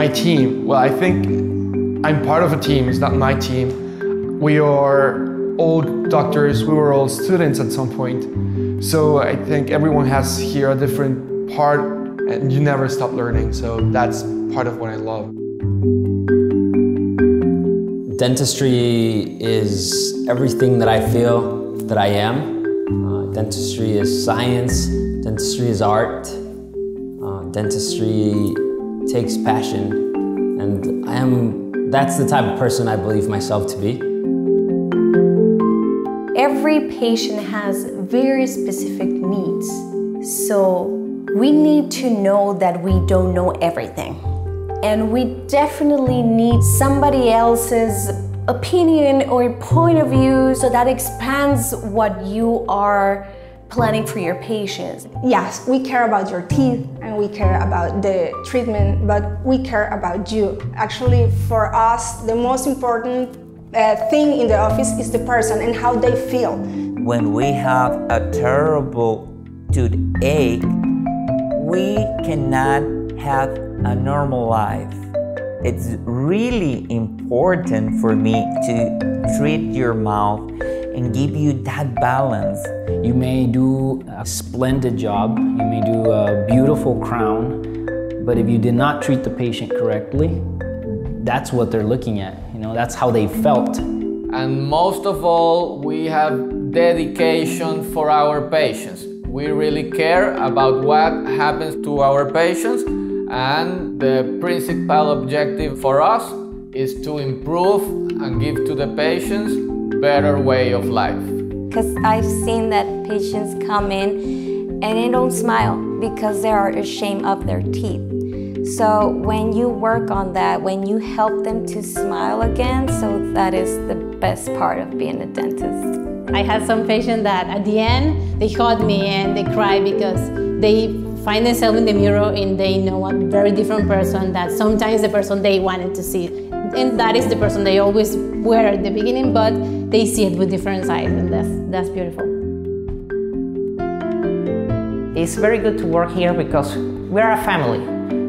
My team, well, I think I'm part of a team, it's not my team. We are all doctors, we were all students at some point. So I think everyone has here a different part and you never stop learning. So that's part of what I love. Dentistry is everything that I feel that I am. Dentistry is science, dentistry is art, dentistry takes passion, and that's the type of person I believe myself to be. Every patient has very specific needs, so we need to know that we don't know everything. And we definitely need somebody else's opinion or point of view so that expands what you are planning for your patients. Yes, we care about your teeth and we care about the treatment, but we care about you. Actually, for us, the most important thing in the office is the person and how they feel. When we have a terrible toothache, we cannot have a normal life. It's really important for me to treat your mouth and give you that balance. You may do a splendid job, you may do a beautiful crown, but if you did not treat the patient correctly, that's what they're looking at, you know, that's how they felt. And most of all, we have dedication for our patients. We really care about what happens to our patients. And the principal objective for us is to improve and give to the patients a better way of life. Because I've seen that patients come in and they don't smile because they are ashamed of their teeth. So when you work on that, when you help them to smile again, so that is the best part of being a dentist. I had some patients that at the end, they hugged me and they cried because they find themselves in the mirror and they know a very different person that sometimes the person they wanted to see. And that is the person they always were at the beginning, but they see it with different eyes, and that's beautiful. It's very good to work here because we are a family.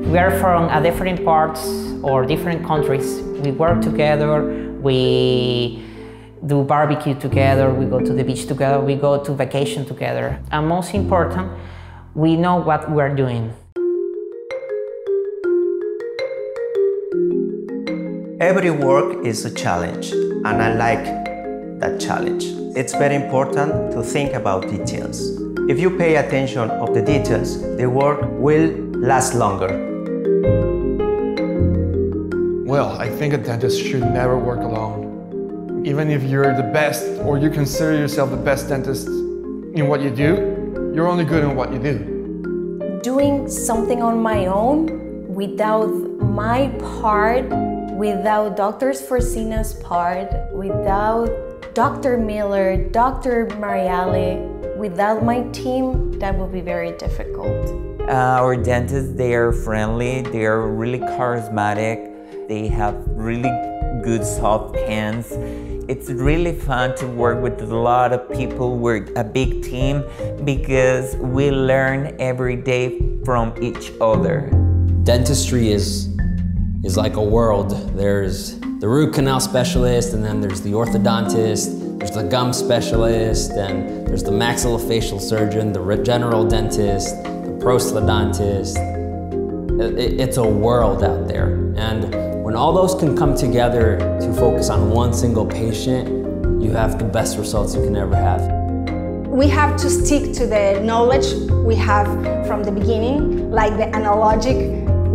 We are from a different parts or different countries. We work together, we do barbecue together, we go to the beach together, we go to vacation together. And most important, we know what we're doing. Every work is a challenge, and I like that challenge. It's very important to think about details. If you pay attention to the details, the work will last longer. Well, I think a dentist should never work alone. Even if you're the best, or you consider yourself the best dentist in what you do, you're only good at what you do. Doing something on my own, without my part, without Dr. Forsina's part, without Dr. Miller, Dr. Mariale, without my team, that would be very difficult. Our dentists, they are friendly, they are really charismatic, they have really good soft hands. It's really fun to work with a lot of people. We're a big team because we learn every day from each other. Dentistry is like a world. There's the root canal specialist, and then there's the orthodontist, there's the gum specialist, and there's the maxillofacial surgeon, the general dentist, the prosthodontist. It's a world out there. And when all those can come together to focus on one single patient, you have the best results you can ever have. We have to stick to the knowledge we have from the beginning, like the analogic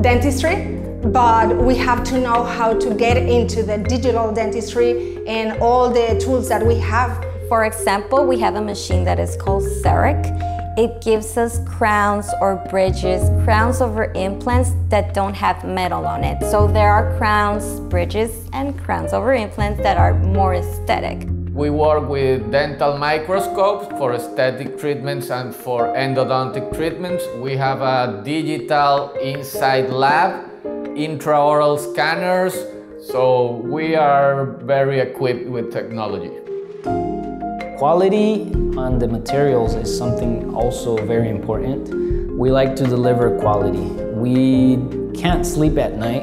dentistry, but we have to know how to get into the digital dentistry and all the tools that we have. For example, we have a machine that is called CEREC. It gives us crowns or bridges, crowns over implants that don't have metal on it. So there are crowns, bridges, and crowns over implants that are more aesthetic. We work with dental microscopes for aesthetic treatments and for endodontic treatments. We have a digital inside lab, intraoral scanners, so we are very equipped with technology. Quality on the materials is something also very important. We like to deliver quality. We can't sleep at night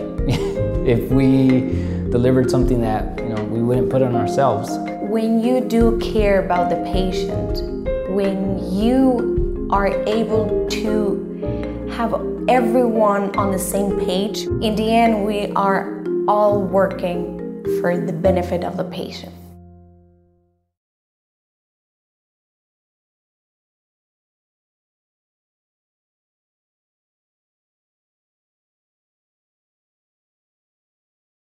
if we delivered something that, you know, we wouldn't put on ourselves. When you do care about the patient, when you are able to have everyone on the same page, in the end we are all working for the benefit of the patient.